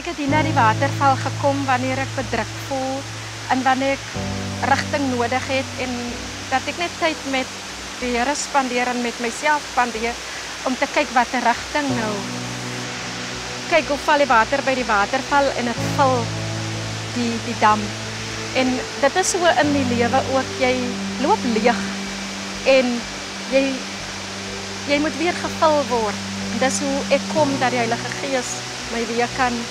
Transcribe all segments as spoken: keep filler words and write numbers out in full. Ek het hier na die waterval gekom wanneer ek bedruk voel en wanneer ek rigting nodig het en dat ek net tyd met die Here spandeer en met myself spandeer om te kyk wat die rigting nou. Kyk hoe val die water by die waterval en het vul die die dam. En dit is so in die lewe ook, jy loop leeg en jy jy moet weer gevul word. En dis hoe ek kom dat die Heilige Gees my weer kan vul.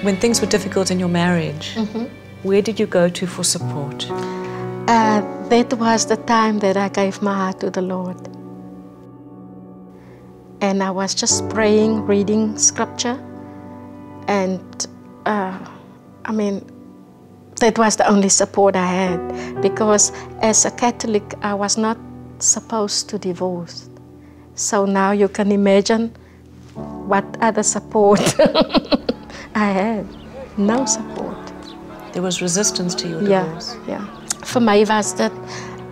When things were difficult in your marriage, mm-hmm. where did you go to for support? Uh, that was the time that I gave my heart to the Lord. And I was just praying, reading scripture. And, uh, I mean, that was the only support I had. Because as a Catholic, I was not supposed to divorce. So now you can imagine what other support. I had no support. There was resistance to your divorce? Ja, ja. Vir my was dit,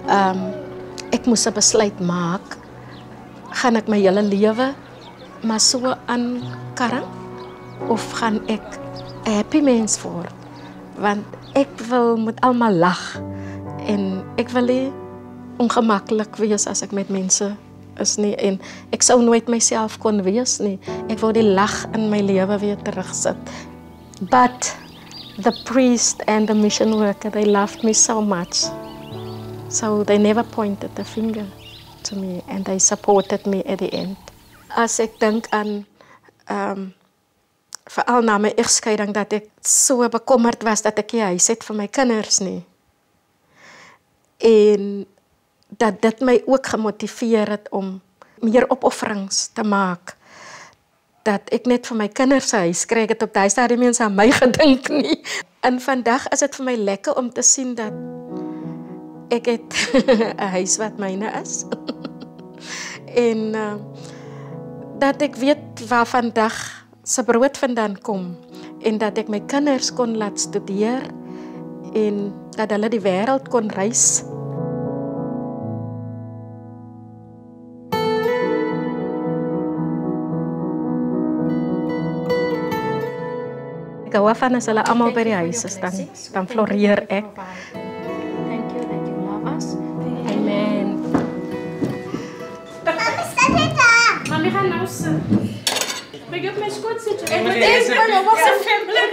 um, ek moes 'n besluit maak, gaan ek my hele lewe maar so aankarring, of gaan ek 'n happy mens word? Want ek wil met almal lag, en ek wil nie ongemaklik wees as ek met mense is nie, en ek sou nooit myself kon wees nie. Ek wou die lag in my lewe weer terugsit. But the priest and the mission worker, they loved me so much. So they never pointed the finger to me and they supported me at the end. As ek dink aan um veral na my egskeiding dat ek so bekommerd was dat ek nie 'n huis het vir my kinders nie. En dat dit my ook gemotiveer het om meer opofferings te maak. Dat ek net vir my kinders huis kry, ek het op die stadium nie eens aan my gedink nie. En vandag is dit vir my lekker om te sien dat ek het 'n huis wat myne is. En uh, dat ek weet waar vandag se brood vandaan kom. En dat ek my kinders kon laat studeer en dat hulle die wêreld kon reis. Ek hou af van as hulle almal by die huis is, dan, dan floreer ek. Thank you that you love us. Amen. Mami, sit hier. Mami, gaan nou sit. Bring up my skootsit. Ek moet eers van jou was een family.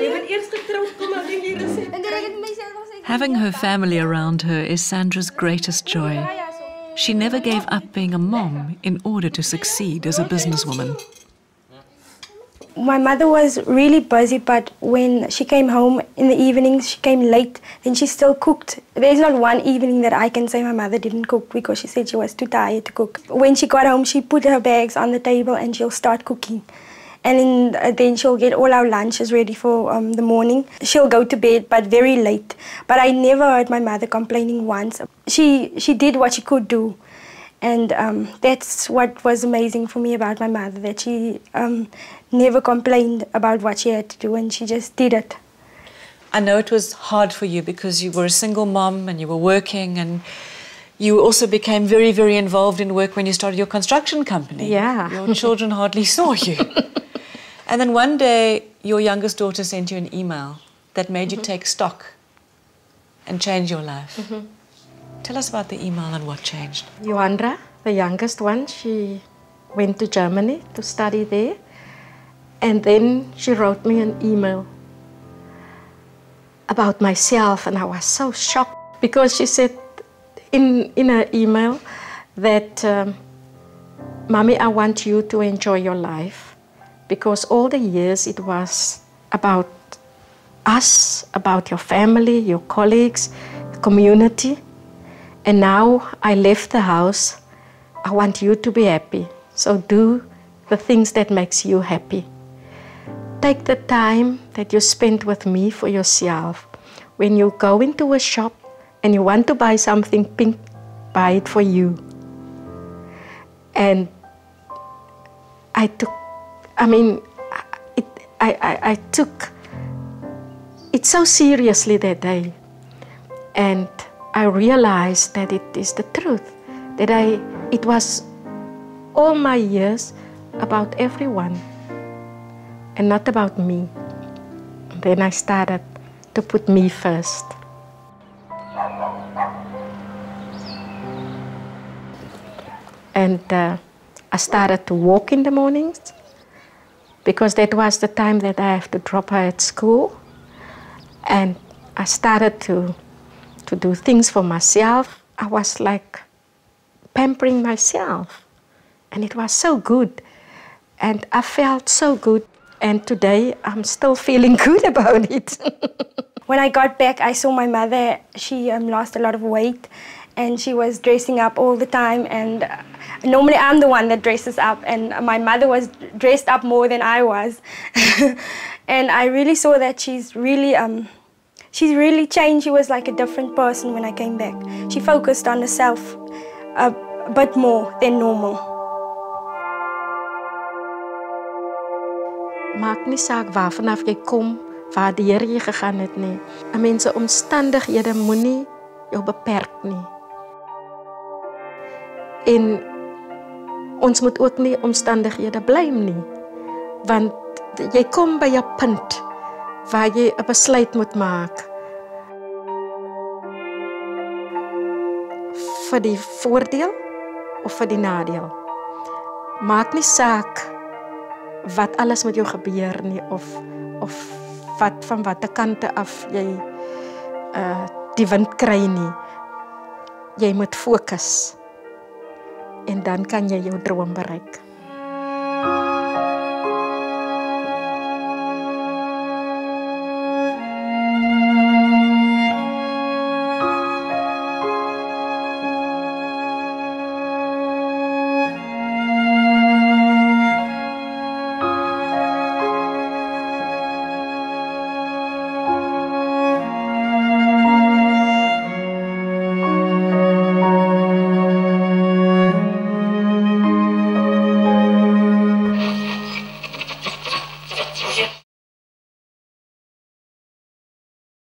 Jy moet eers getrouwd kom, maar ek hier is. Having her family around her is Sandra's greatest joy. She never gave up being a mom in order to succeed as a businesswoman. My mother was really busy, but when she came home in the evenings, she came late, then she still cooked. There's not one evening that I can say my mother didn't cook because she said she was too tired to cook. When she got home, she put her bags on the table and she'll start cooking. And then, then she'll get all our lunches ready for um, the morning. She'll go to bed, but very late. But I never heard my mother complaining once. She, she did what she could do. And um, that's what was amazing for me about my mother, that she um, never complained about what she had to do and she just did it. I know it was hard for you because you were a single mom and you were working and you also became very, very involved in work when you started your construction company. Yeah. Your children hardly saw you. And then one day your youngest daughter sent you an email that made mm-hmm. you take stock and change your life. Mm-hmm. Tell us about the email and what changed. Johandra, the youngest one, she went to Germany to study there. And then she wrote me an email about myself. And I was so shocked because she said in, in her email that, um, Mommy, I want you to enjoy your life. Because all the years it was about us, about your family, your colleagues, the community. And now I left the house, I want you to be happy. So do the things that makes you happy. Take the time that you spend with me for yourself. When you go into a shop and you want to buy something pink, buy it for you. And I took, I mean, it, I, I, I took it so seriously that day. And I realized that it is the truth, that I, it was all my years about everyone and not about me. And then I started to put me first. And uh, I started to walk in the mornings because that was the time that I have to drop her at school. And I started to, to do things for myself. I was like pampering myself. And it was so good. And I felt so good. And today I'm still feeling good about it. When I got back, I saw my mother. She um, lost a lot of weight. And she was dressing up all the time, and uh, normally I'm the one that dresses up, and my mother was dressed up more than I was. And I really saw that she's really, um, she's really changed. She was like a different person when I came back. She focused on herself a, a bit more than normal. Maak nie saak waar vanaf jy kom, waar die Here jy gegaan het nie. Mense se omstandighede moenie jou beperk nie. En ons moet ook nie omstandighede blame nie, want jy kom by 'n punt waar jy 'n besluit moet maak. Vir die voordeel of vir die nadeel. Maak nie saak wat alles met jou gebeur nie, of of wat van watter kante af jy uh, die wind kry nie. Jy moet fokus. En dan kan jy jou droom bereik.